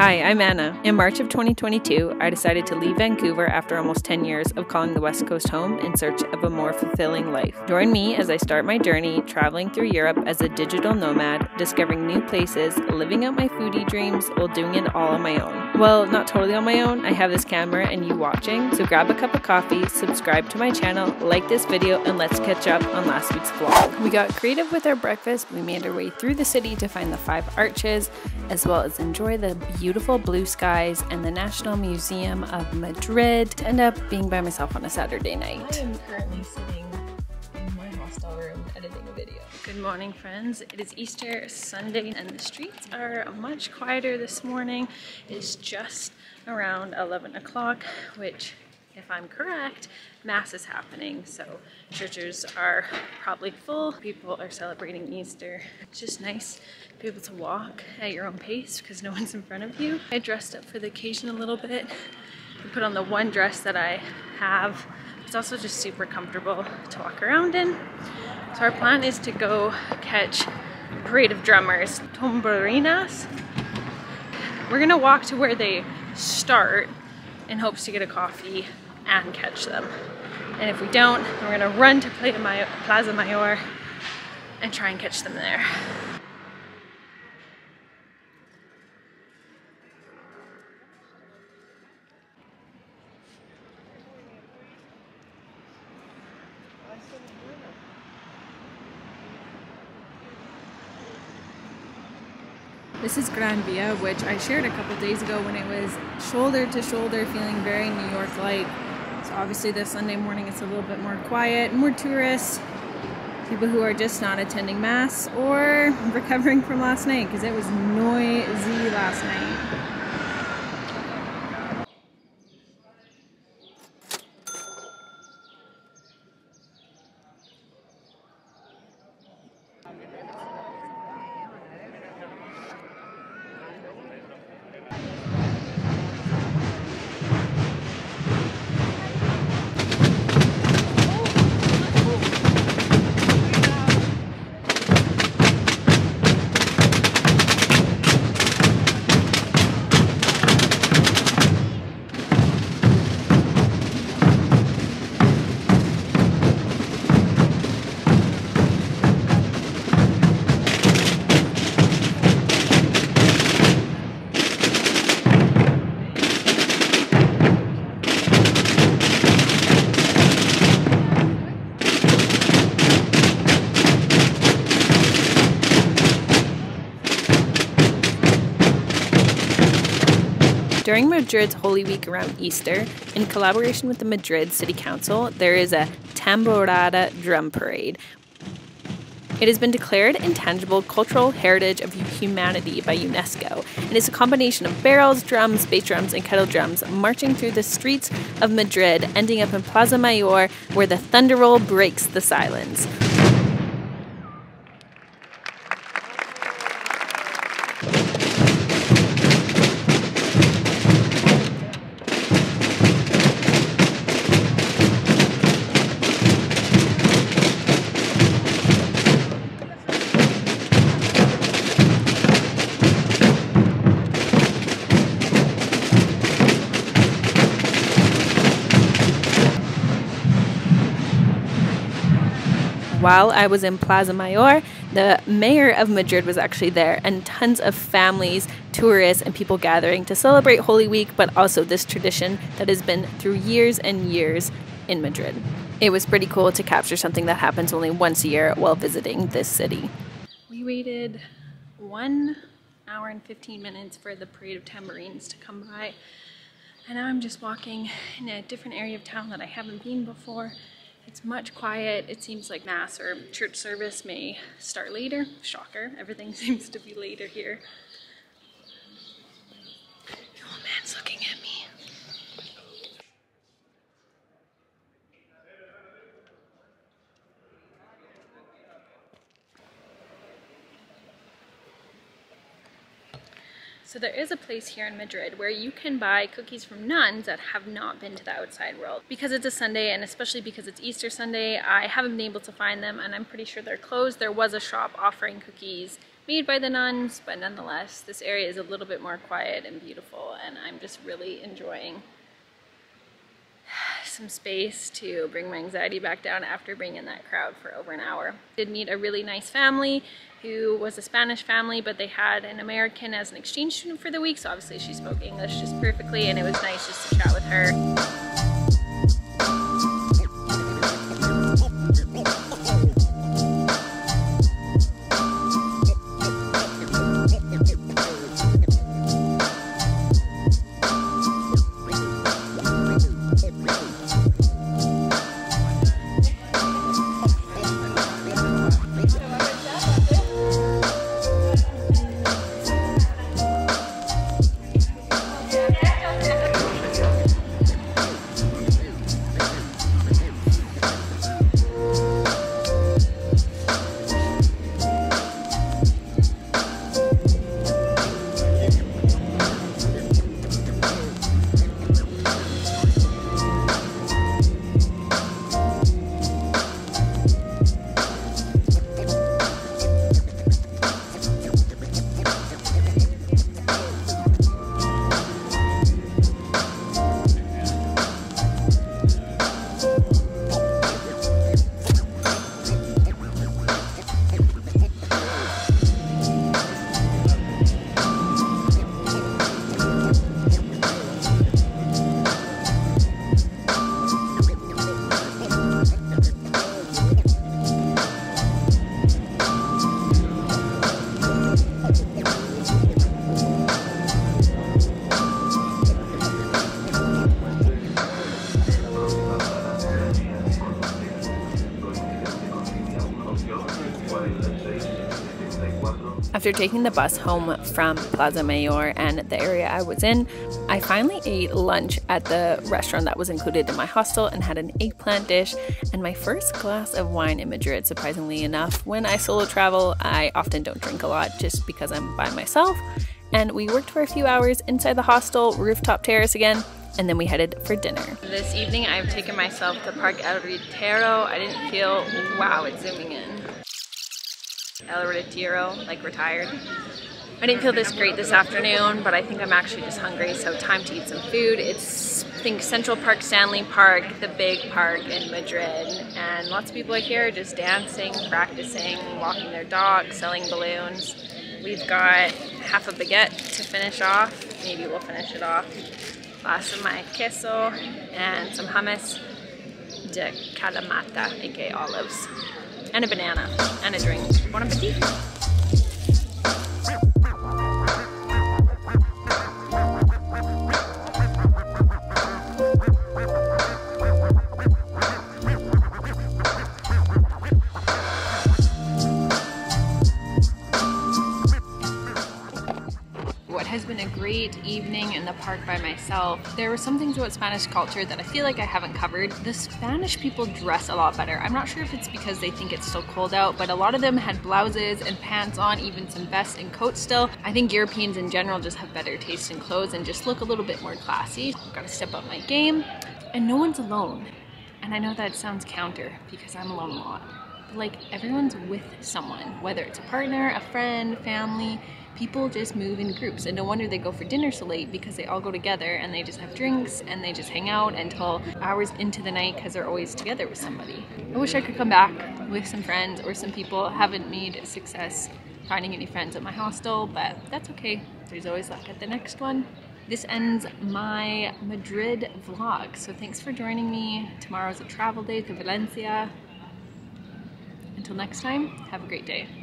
Hi, I'm Anna. In March of 2022, I decided to leave Vancouver after almost 10 years of calling the West Coast home in search of a more fulfilling life. Join me as I start my journey traveling through Europe as a digital nomad, discovering new places, living out my foodie dreams while doing it all on my own. Well, not totally on my own. I have this camera and you watching, so grab a cup of coffee, subscribe to my channel, like this video, and let's catch up on last week's vlog. We got creative with our breakfast. We made our way through the city to find the 5 arches, as well as enjoy the beautiful blue skies and the National Museum of Madrid, to end up being by myself on a Saturday night. I'm currently sitting in my hostel room editing a video. Good morning, friends. It is Easter Sunday and the streets are much quieter this morning. It is just around 11 o'clock, which, if I'm correct, Mass is happening, so churches are probably full. People are celebrating Easter. It's just nice to be able to walk at your own pace because no one's in front of you. I dressed up for the occasion a little bit. I put on the one dress that I have. It's also just super comfortable to walk around in. So our plan is to go catch a parade of drummers, tamborinas. We're gonna walk to where they start in hopes to get a coffee and catch them. And if we don't, we're gonna run to Plaza Mayor and try and catch them there. This is Gran Via, which I shared a couple days ago when it was shoulder to shoulder, feeling very New York-like. So obviously this Sunday morning it's a little bit more quiet, more tourists, people who are just not attending Mass or recovering from last night because it was noisy last night. During Madrid's Holy Week around Easter, in collaboration with the Madrid City Council, there is a Tamborrada Drum Parade. It has been declared Intangible Cultural Heritage of Humanity by UNESCO, and is a combination of barrels, drums, bass drums, and kettle drums marching through the streets of Madrid, ending up in Plaza Mayor, where the thunder roll breaks the silence. While I was in Plaza Mayor, the mayor of Madrid was actually there, and tons of families, tourists, and people gathering to celebrate Holy Week, but also this tradition that has been through years and years in Madrid. It was pretty cool to capture something that happens only once a year while visiting this city. We waited 1 hour and 15 minutes for the parade of tambourines to come by, and now I'm just walking in a different area of town that I haven't been before. It's much quiet. It seems like Mass or church service may start later. Shocker, everything seems to be later here. The old man's looking at me. So there is a place here in Madrid where you can buy cookies from nuns that have not been to the outside world. Because it's a Sunday, and especially because it's Easter Sunday, I haven't been able to find them, and I'm pretty sure they're closed. There was a shop offering cookies made by the nuns, but nonetheless, this area is a little bit more quiet and beautiful, and I'm just really enjoying some space to bring my anxiety back down after being in that crowd for over an hour. Did meet a really nice family who was a Spanish family, but they had an American as an exchange student for the week, so obviously she spoke English just perfectly, and it was nice just to chat with her. After taking the bus home from Plaza Mayor and the area I was in, I finally ate lunch at the restaurant that was included in my hostel and had an eggplant dish and my first glass of wine in Madrid, surprisingly enough. When I solo travel, I often don't drink a lot just because I'm by myself. And we worked for a few hours inside the hostel, rooftop terrace again, and then we headed for dinner. This evening, I've taken myself to Parque El Retiro. I didn't feel, wow, it's zooming in. El Retiro, like retired. I didn't feel this great this afternoon, but I think I'm actually just hungry, so time to eat some food. It's, I think, Central Park, Stanley Park, the big park in Madrid, and lots of people are here just dancing, practicing, walking their dogs, selling balloons. We've got half a baguette to finish off. Maybe we'll finish it off. Glass of my queso and some hummus de calamata, aka olives. And a banana, and a drink. Bon appetit! What has been a great evening in the park by myself. There were some things about Spanish culture that I feel like I haven't covered. The Spanish people dress a lot better. I'm not sure if it's because they think it's still cold out, but a lot of them had blouses and pants on, even some vests and coats still. I think Europeans in general just have better taste in clothes and just look a little bit more classy. I've got to step up my game. And no one's alone. And I know that sounds counter because I'm alone a lot. But like everyone's with someone, whether it's a partner, a friend, family. People just move in groups, and no wonder they go for dinner so late because they all go together and they just have drinks and they just hang out until hours into the night because they're always together with somebody. I wish I could come back with some friends or some people. Haven't made success finding any friends at my hostel, but that's okay. There's always luck at the next one. This ends my Madrid vlog, so thanks for joining me. Tomorrow's a travel day to Valencia. Until next time, have a great day.